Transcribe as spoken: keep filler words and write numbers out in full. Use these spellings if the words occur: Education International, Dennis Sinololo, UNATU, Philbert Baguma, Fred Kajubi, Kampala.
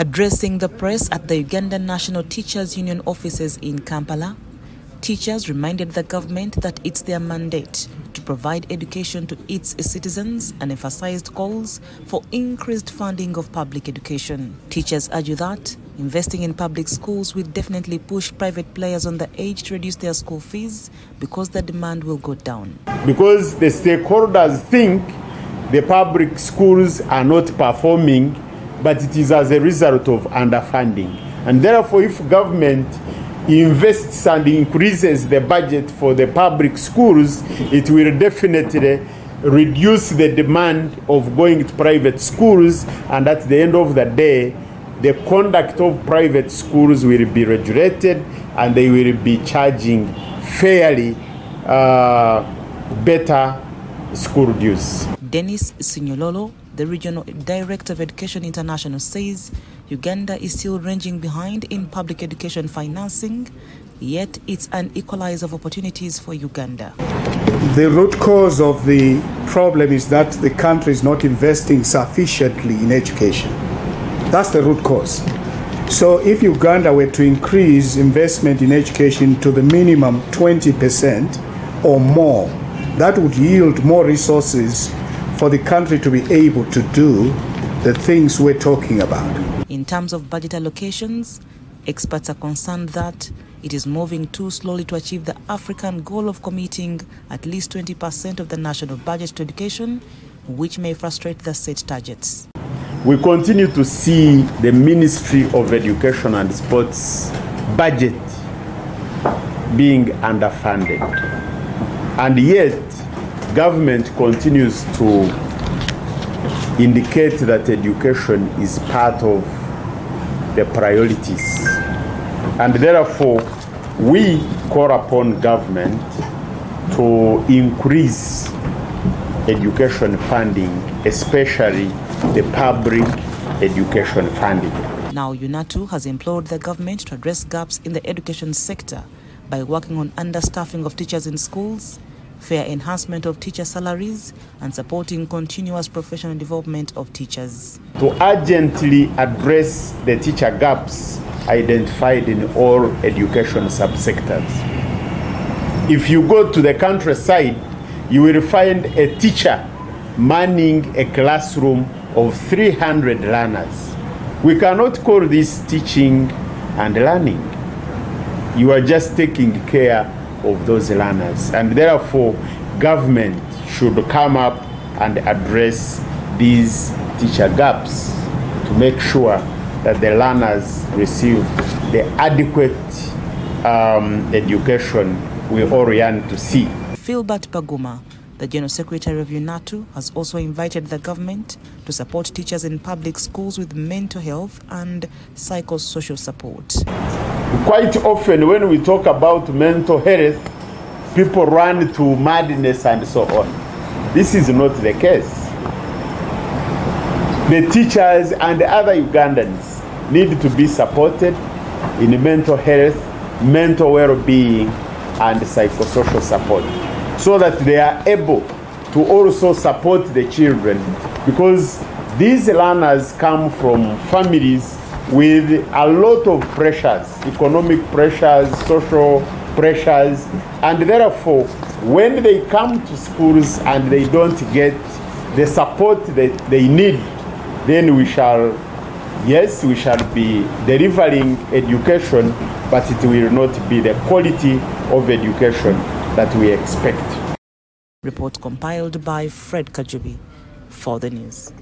Addressing the press at the Ugandan National Teachers Union offices in Kampala, teachers reminded the government that it's their mandate to provide education to its citizens and emphasized calls for increased funding of public education. Teachers argue that investing in public schools will definitely push private players on the edge to reduce their school fees because the demand will go down. Because the stakeholders think the public schools are not performing, but it is as a result of underfunding. And therefore, if government invests and increases the budget for the public schools, it will definitely reduce the demand of going to private schools, and at the end of the day, the conduct of private schools will be regulated and they will be charging fairly uh, better school dues. Dennis Sinololo, the Regional Director of Education International, says Uganda is still ranging behind in public education financing, yet it's an equalizer of opportunities for Uganda. The root cause of the problem is that the country is not investing sufficiently in education. That's the root cause. So if Uganda were to increase investment in education to the minimum twenty percent or more, that would yield more resources for the country to be able to do the things we're talking about. In terms of budget allocations, experts are concerned that it is moving too slowly to achieve the African goal of committing at least twenty percent of the national budget to education, which may frustrate the set targets. We continue to see the Ministry of Education and Sports budget being underfunded, and yet government continues to indicate that education is part of the priorities, and therefore we call upon government to increase education funding, especially the public education funding. Now UNATU has implored the government to address gaps in the education sector by working on understaffing of teachers in schools, fair enhancement of teacher salaries, and supporting continuous professional development of teachers. To urgently address the teacher gaps identified in all education subsectors. If you go to the countryside, you will find a teacher manning a classroom of three hundred learners. We cannot call this teaching and learning. You are just taking care of those learners, and therefore government should come up and address these teacher gaps to make sure that the learners receive the adequate um, education we all yearn to see. Philbert Baguma, the General Secretary of UNATU, has also invited the government to support teachers in public schools with mental health and psychosocial support. Quite often when we talk about mental health, people run to madness and so on. This is not the case. The teachers and other Ugandans need to be supported in mental health, mental well-being, and psychosocial support, so that they are able to also support the children, because these learners come from families with a lot of pressures, economic pressures, social pressures, and therefore when they come to schools and they don't get the support that they need, then we shall, yes, we shall be delivering education, but it will not be the quality of education that we expect. Report compiled by Fred Kajubi for the news.